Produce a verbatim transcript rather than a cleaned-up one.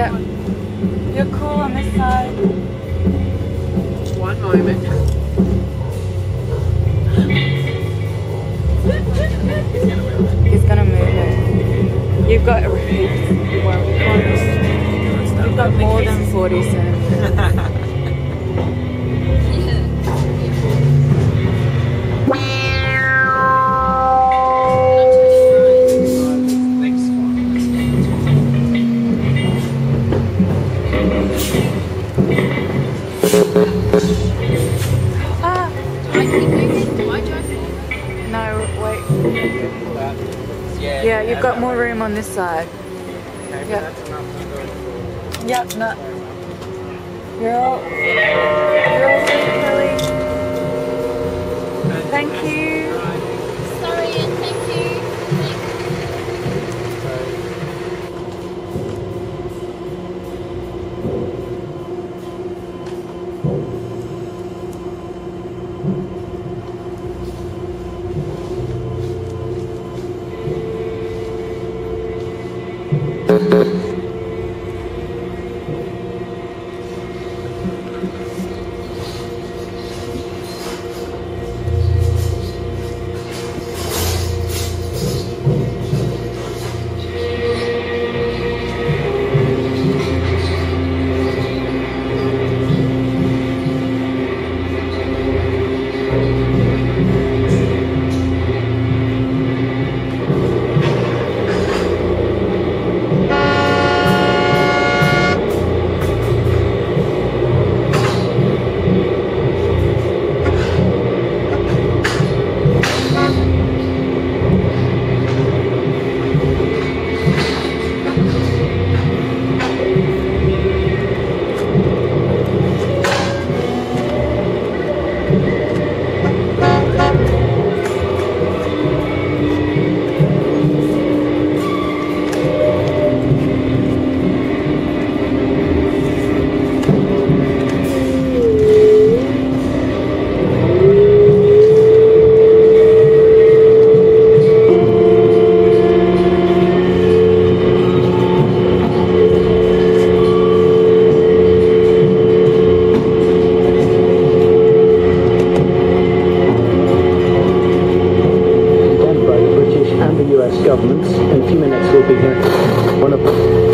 Yeah. You're cool on this side. One moment. He's gonna move it. You've got a repeat. Well, you've got more than forty cents. Yeah, you've got more room on this side. Yeah. Yeah, no. You're all, you're all really. Thank you. Sorry, and thank you. Governments, in a few minutes we'll be here. One of